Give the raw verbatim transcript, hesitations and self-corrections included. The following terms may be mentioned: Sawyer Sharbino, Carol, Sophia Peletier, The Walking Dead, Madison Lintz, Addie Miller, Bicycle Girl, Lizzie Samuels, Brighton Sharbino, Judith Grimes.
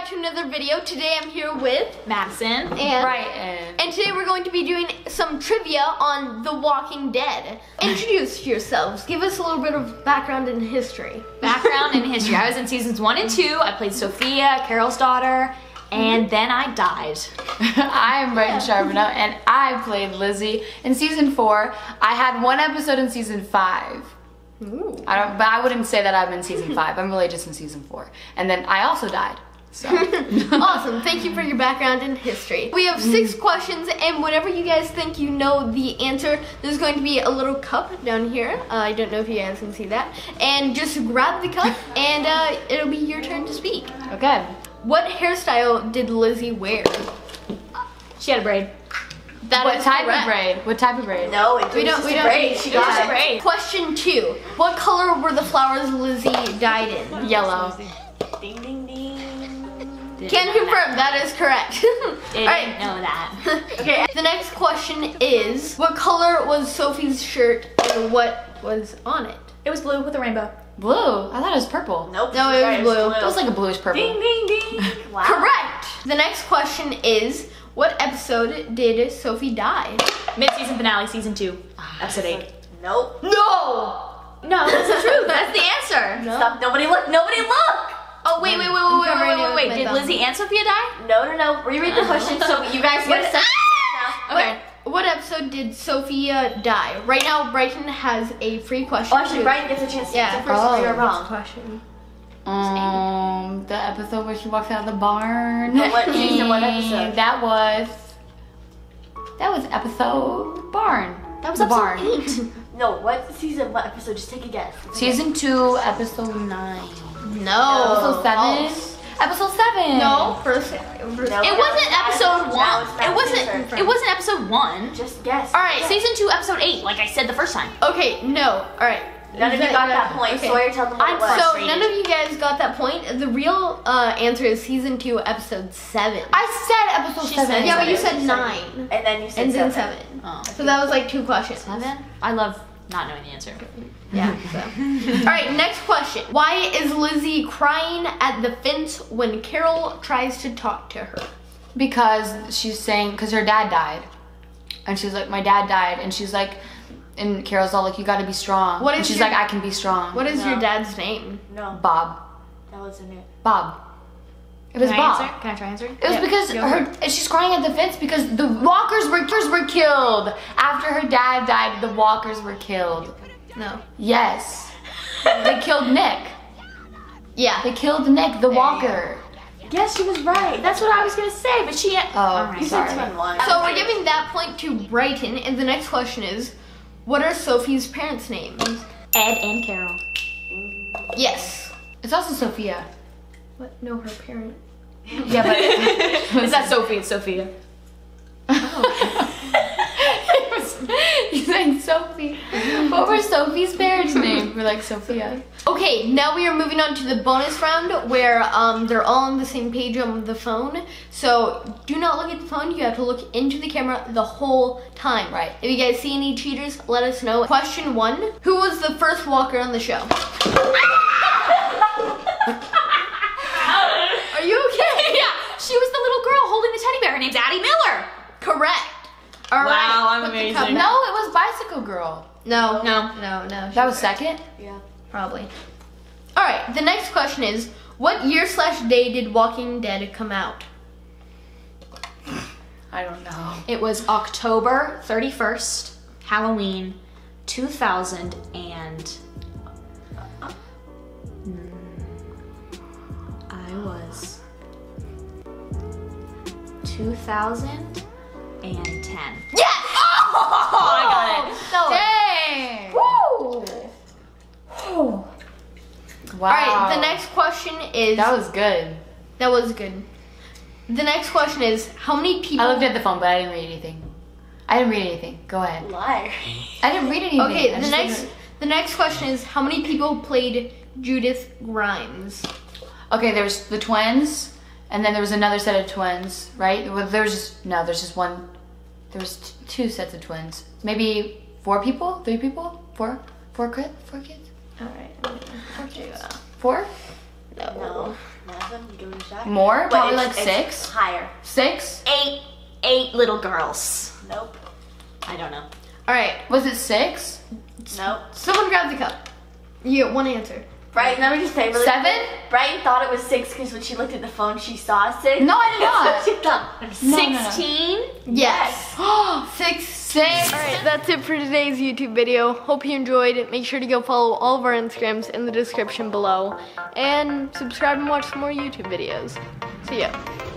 back to another video. Today I'm here with Madison and Brighton. And today we're going to be doing some trivia on The Walking Dead. Introduce yourselves. Give us a little bit of background in history. Background in history. I was in seasons one and two. I played Sophia, Carol's daughter, and then I died. I'm Brighton Sharbino, and I played Lizzie in season four. I had one episode in season five. Ooh. I don't, but I wouldn't say that I'm in season five. I'm really just in season four. And then I also died. So. Awesome. Thank you for your background in history. We have six questions, and whenever you guys think you know the answer, there's going to be a little cup down here. Uh, I don't know if you guys can see that. And just grab the cup, and uh, it'll be your turn to speak. Okay. What hairstyle did Lizzie wear? She had a braid. That what type correct. of braid? What type of braid? No, it we don't. Just we don't. Braid. She got it. A braid. Question two: what color were the flowers Lizzie dyed in? Yellow. Ding ding ding. Can confirm that. that is correct. Didn't right. know that. Okay. The next question is: what color was Sophie's shirt and what was on it? It was blue with a rainbow. Blue? I thought it was purple. Nope. No, it was blue. blue. It was like a bluish purple. Ding ding ding. Wow. Correct. The next question is: what episode did Sophie die? Mid-season finale, season two, episode eight. Nope. No! No, that's the truth. That's the answer. No. Stop. Nobody look. Nobody look! Oh, wait, wait, wait, wait, wait, wait, wait, wait, wait. Did Lizzie and Sophia die? No, no, no. Reread the question so you guys get a ah! Okay. What, what episode did Sophia die? Right now, Brighton has a free question. Oh, actually, too. Brighton gets a chance to yeah. answer first oh, if you're wrong. Question. Um, the episode where she walks out of the barn. No, what season? What episode? That was. That was episode barn. That was the episode barn. eight. No, what season? What episode? Just take a guess. Season two, episode nine. No. Episode seven. False. Episode seven. No. First. first no, it wasn't episode one. It wasn't. It wasn't episode one. Just guess. All right, guess. Season two, episode eight. Like I said the first time. Okay. No. All right. None of you got that point. Okay. Sawyer, tell them what it was. So none of you guys got that point. The real uh, answer is season two, episode seven. I said episode she seven. Said yeah, seven. But you said nine. And then you said and seven. And then seven. Oh. So that was like two questions. Seven? I love not knowing the answer. Yeah. So. All right, next question. Why is Lizzie crying at the fence when Carol tries to talk to her? Because she's saying, because her dad died. And she's like, my dad died. And she's like, and Carol's all like, you gotta be strong. What is and she's your, like, I can be strong. What is no. your dad's name? No. Bob. That wasn't it. Bob. It was can Bob. I can I try answering? It was yeah. because Go her, ahead. she's crying at the fence because the walkers were, were killed. After her dad died, the walkers were killed. No. Yes. They killed Nick. Yeah. They killed Nick, the there walker. Yes, she was right. That's what I was gonna say, but she had, oh, right, sorry. So we're giving that point to Brighton, and the next question is, what are Sophie's parents' names? Ed and Carol. Yes. It's also Sophia. What? No, her parent. Yeah, but it's not Sophie, it's Sophia. Oh. It was, you said Sophie. What were Sophie's parents' names? We're like, Sophia. Okay, now we are moving on to the bonus round where um, they're all on the same page on the phone. So do not look at the phone. You have to look into the camera the whole time. Right. If you guys see any cheaters, let us know. Question one, who was the first walker on the show? Are you okay? Yeah, she was the little girl holding the teddy bear. Her name's Addie Miller. Correct. All wow, right. I'm amazing. No, it was Bicycle Girl. No, no, no, no. That was correct. second? Yeah. Probably. All right, the next question is, what year slash day did Walking Dead come out? I don't know. It was October thirty-first, Halloween, two thousand and uh, I was two thousand ten. Yes! Oh, I got it. So, dang. Woo! Wow. All right, the next question is... That was good. That was good. The next question is, how many people... I looked at the phone, but I didn't read anything. I didn't read anything. Go ahead. Liar. I didn't read anything. Okay, the next, the next question is, how many people played Judith Grimes? Okay, there's the twins, and then there was another set of twins, right? Well, there's just... No, there's just one... There was two sets of twins. Maybe four people? Three people? Four? Four kids? Four kids? All right. Four? No. No. check. More? Probably like six? Higher. Six? Eight. Eight little girls. Nope. I don't know. All right. Was it six? Nope. Someone grab the cup. You get one answer. Brighton, let me just say really seven? Quick. Brighton thought it was six because when she looked at the phone, she saw six. No, I did not. So she thought sixteen? No, no, no. Yes. yes. six, six. All right, that's it for today's YouTube video. Hope you enjoyed it. Make sure to go follow all of our Instagrams in the description below. And subscribe and watch some more YouTube videos. See ya.